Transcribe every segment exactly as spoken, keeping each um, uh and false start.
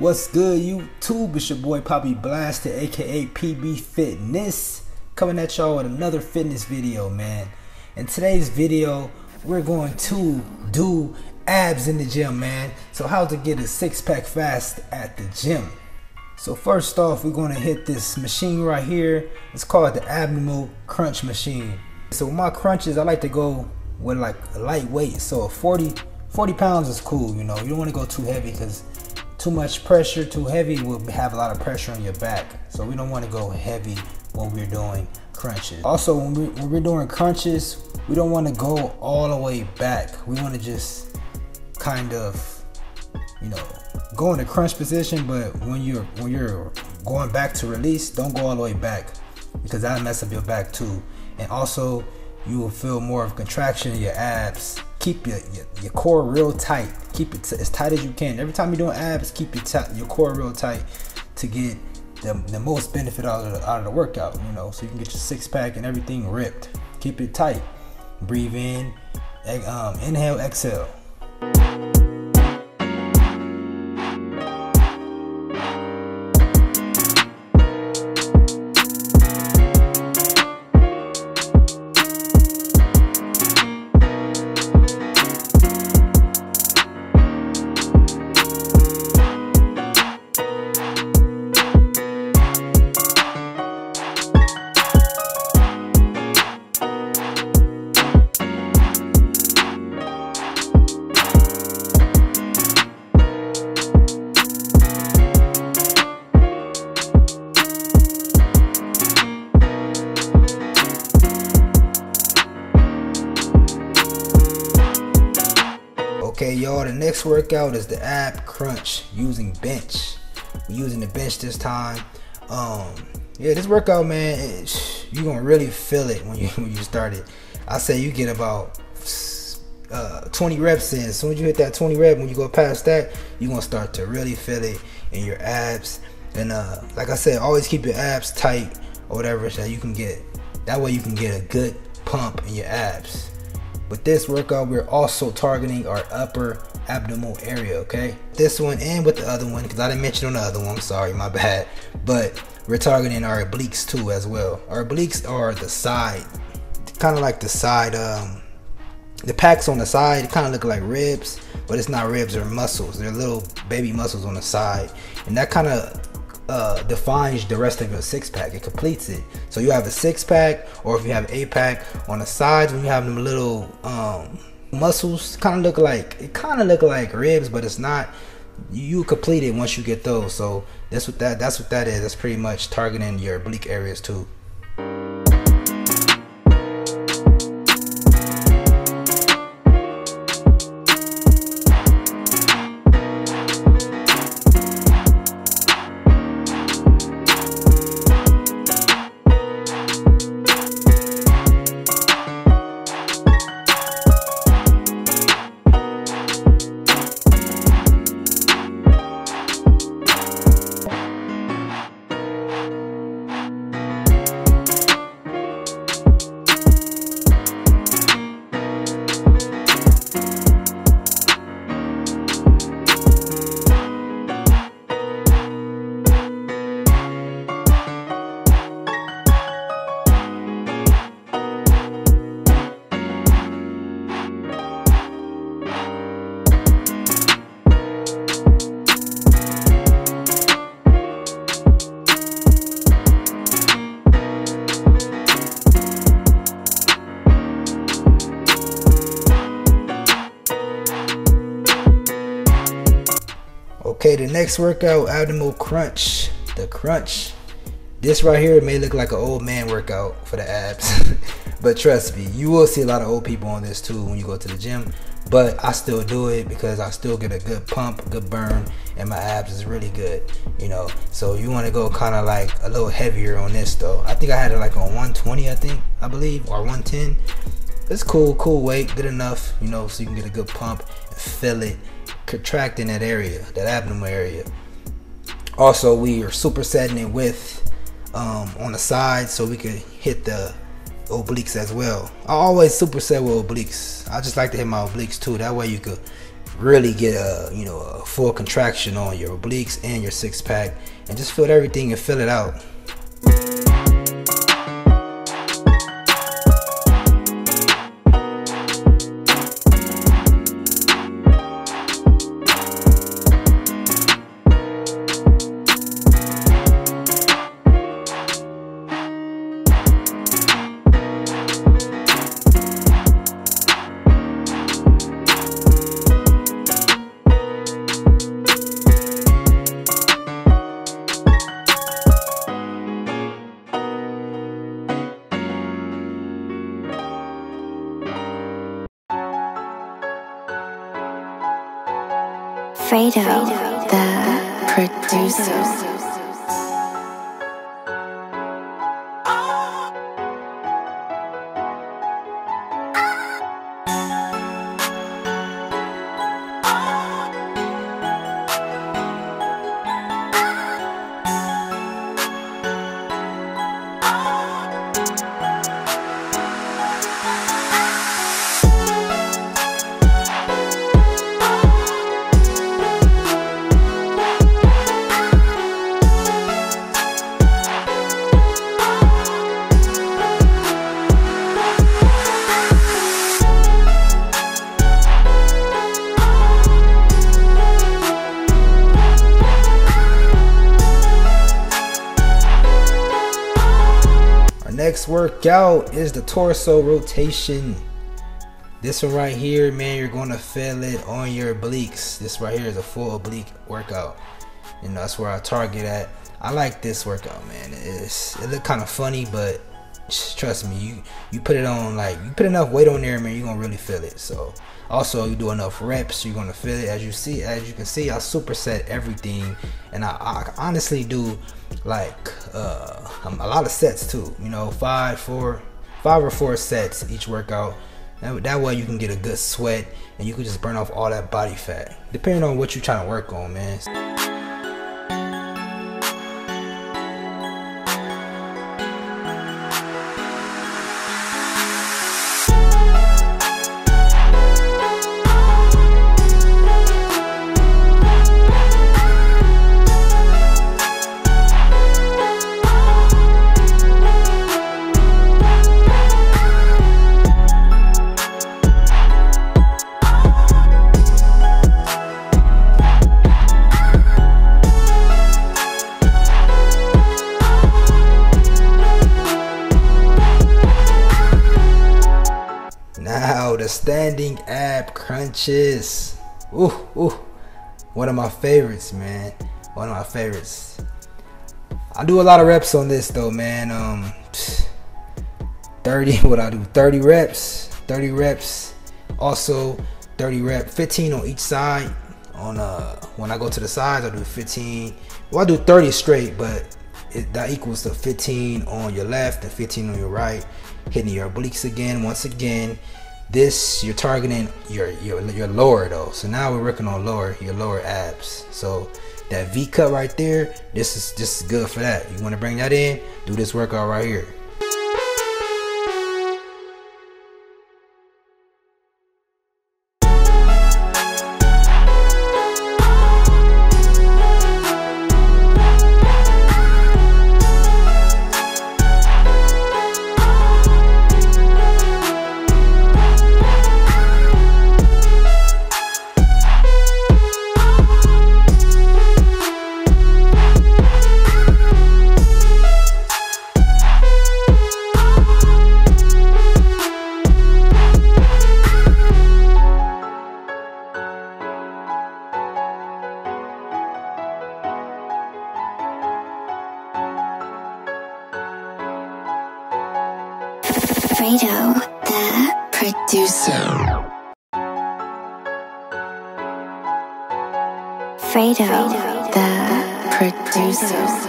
What's good, YouTube? It's your boy Poppy Blaster, aka P B Fitness, coming at y'all with another fitness video, man. In today's video, we're going to do abs in the gym, man. So how to get a six-pack fast at the gym. So first off, we're going to hit this machine right here. It's called the abdominal crunch machine. So with my crunches, I like to go with like a lightweight. So a forty, forty pounds is cool, you know. You don't want to go too heavy because too much pressure, too heavy, will have a lot of pressure on your back. So we don't want to go heavy when we're doing crunches. Also, when, we, when we're doing crunches, we don't want to go all the way back. We want to just kind of, you know, go in a crunch position, but when you're, when you're going back to release, don't go all the way back because that'll mess up your back too. And also, you will feel more of contraction in your abs. Keep your, your, your core real tight. Keep it as tight as you can. Every time you're doing abs, keep your, your core real tight to get the, the most benefit out of, the, out of the workout, you know, so you can get your six pack and everything ripped. Keep it tight. Breathe in, um, inhale, exhale. Okay, y'all, the next workout is the ab crunch using bench. We're using the bench this time. Um, yeah, this workout, man, it, you're gonna really feel it when you when you start it. I say you get about uh, twenty reps in. As soon as you hit that twenty rep, when you go past that, you're gonna start to really feel it in your abs. And uh, like I said, always keep your abs tight or whatever so you can get, that way you can get a good pump in your abs. With this workout, we're also targeting our upper abdominal area, okay? This one and with the other one, because I didn't mention on the other one, I'm sorry, my bad. But we're targeting our obliques too as well. Our obliques are the side, kind of like the side, um, the packs on the side kind of look like ribs, but it's not ribs, they're muscles. They're little baby muscles on the side. And that kind of Uh, defines the rest of your six pack. It completes it. So you have a six pack, or if you have an eight pack on the sides, when you have them little um, muscles, kind of look like it kind of look like ribs, but it's not. You complete it once you get those. So that's what that that's what that is. That's pretty much targeting your oblique areas too. Okay, the next workout, abdominal crunch, the crunch. This right here may look like an old man workout for the abs, but trust me, you will see a lot of old people on this too when you go to the gym, but I still do it because I still get a good pump, good burn, and my abs is really good, you know, so you want to go kind of like a little heavier on this though. I think I had it like on one twenty, I think, I believe, or one ten. It's cool, cool weight, good enough, you know, so you can get a good pump and feel it contracting that area, that abdominal area. Also, we are supersetting it with um, on the side so we can hit the obliques as well. I always superset with obliques. I just like to hit my obliques too. That way you could really get a, you know, a full contraction on your obliques and your six pack, and just feel everything and fill it out. Fredo, Fredo the, the producer. producer. Next workout is the torso rotation. This one right here, man, you're gonna feel it on your obliques. This right here is a full oblique workout, and that's where I target at. I like this workout, man. It's, it look kind of funny, but trust me, you you put it on, like, you put enough weight on there, man, you're gonna really feel it. So also, you do enough reps, you're gonna feel it. As you see, as you can see, I superset everything, and I, I honestly do like uh a lot of sets too, you know, five four five or four sets each workout. That, that way you can get a good sweat and you can just burn off all that body fat, depending on what you're trying to work on, man. The standing ab crunches. Ooh, ooh. One of my favorites, man. One of my favorites. I do a lot of reps on this though, man. Um thirty, what I do, thirty reps, thirty reps, also thirty rep, fifteen on each side. On uh when I go to the sides, I do fifteen. Well, I do thirty straight, but it, that equals to fifteen on your left and fifteen on your right, hitting your obliques again, once again. This, you're targeting your, your your lower though. So now we're working on lower, your lower abs. So that V cut right there, this is just good for that. You want to bring that in, do this workout right here. Fredo the producer. Fredo the producer.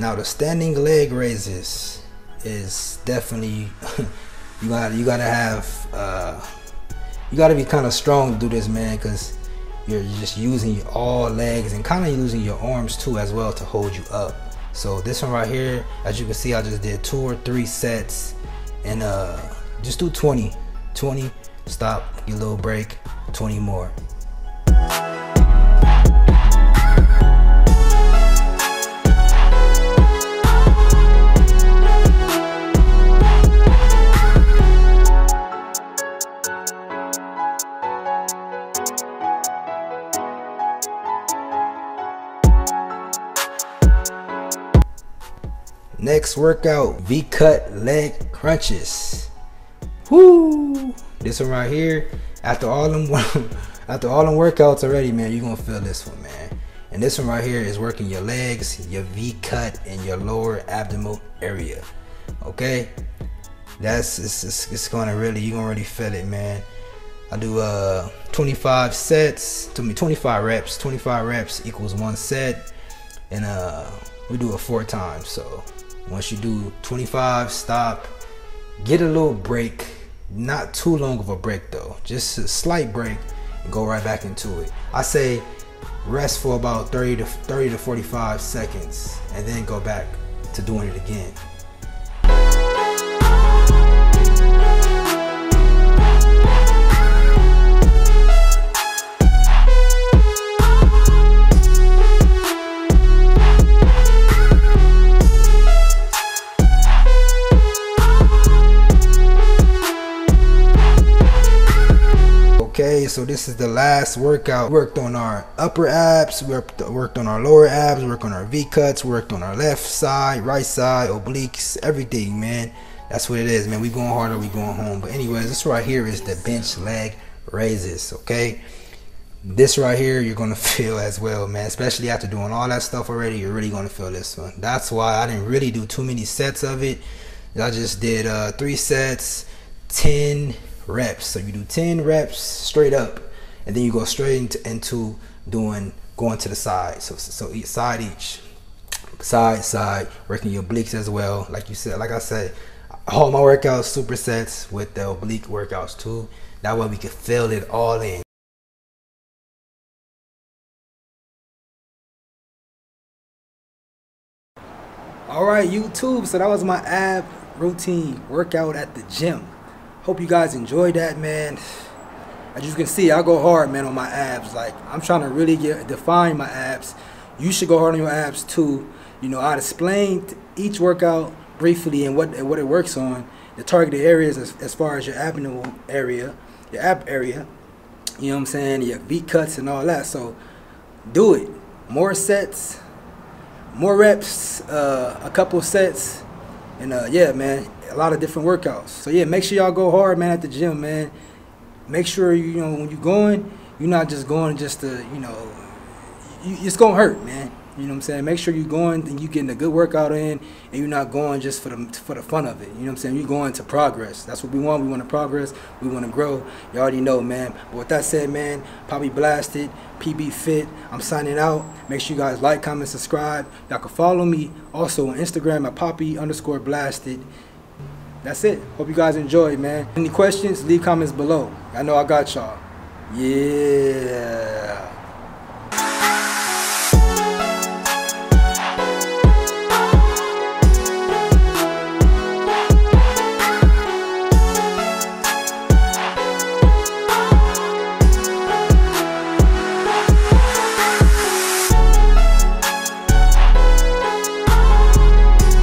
Now the standing leg raises is definitely you gotta you gotta have uh, you gotta be kind of strong to do this, man, because you're just using all legs and kind of using your arms too as well to hold you up. So this one right here, as you can see, I just did two or three sets, and uh, just do twenty, twenty, stop, get a little break, twenty more. Next workout, V-cut leg crunches. Woo! This one right here, after all them after all them workouts already, man, you're gonna feel this one, man. And this one right here is working your legs, your V-cut, and your lower abdominal area. Okay? That's it's, it's, it's gonna really, you're gonna really feel it, man. I do uh twenty-five sets, to me twenty-five reps. twenty-five reps equals one set. And uh we do it four times. So once you do twenty-five, stop, get a little break, not too long of a break though, just a slight break, and go right back into it. I say rest for about thirty to forty-five seconds and then go back to doing it again. Okay, so this is the last workout. We worked on our upper abs, we worked on our lower abs, we worked on our V-cuts, we worked on our left side, right side, obliques, everything, man. That's what it is, man. We going harder, we going home. But anyways, this right here is the bench leg raises, okay? This right here, you're gonna feel as well, man. Especially after doing all that stuff already, you're really gonna feel this one. That's why I didn't really do too many sets of it. I just did uh, three sets, ten reps. So you do ten reps straight up, and then you go straight into, into doing going to the side. So so each side each side side working your obliques as well. Like you said, like I said, all my workouts supersets with the oblique workouts too. That way we can fill it all in. All right, YouTube. So that was my ab routine workout at the gym. Hope you guys enjoyed that, man. As you can see, I go hard, man, on my abs. Like, I'm trying to really get, define my abs. You should go hard on your abs too. You know, I'd explained each workout briefly and what and what it works on, the targeted areas as, as far as your abdominal area, your ab area, you know what I'm saying, your V-cuts and all that. So do it. More sets, more reps, uh, a couple sets, and uh, yeah, man. A lot of different workouts. So yeah, make sure y'all go hard, man, at the gym, man. Make sure, you know, when you're going, you're not just going just to, you know, you, it's gonna hurt, man. You know what I'm saying? Make sure you're going and you're getting a good workout in, and you're not going just for the for the fun of it. You know what I'm saying? You're going to progress. That's what we want. We want to progress. We want to grow. You already know, man. But with that said, man, Poppy Blasted, P B Fit. I'm signing out. Make sure you guys like, comment, subscribe. Y'all can follow me also on Instagram at Poppy underscore Blasted. That's it. Hope you guys enjoyed, man. Any questions, leave comments below. I know I got y'all. Yeah.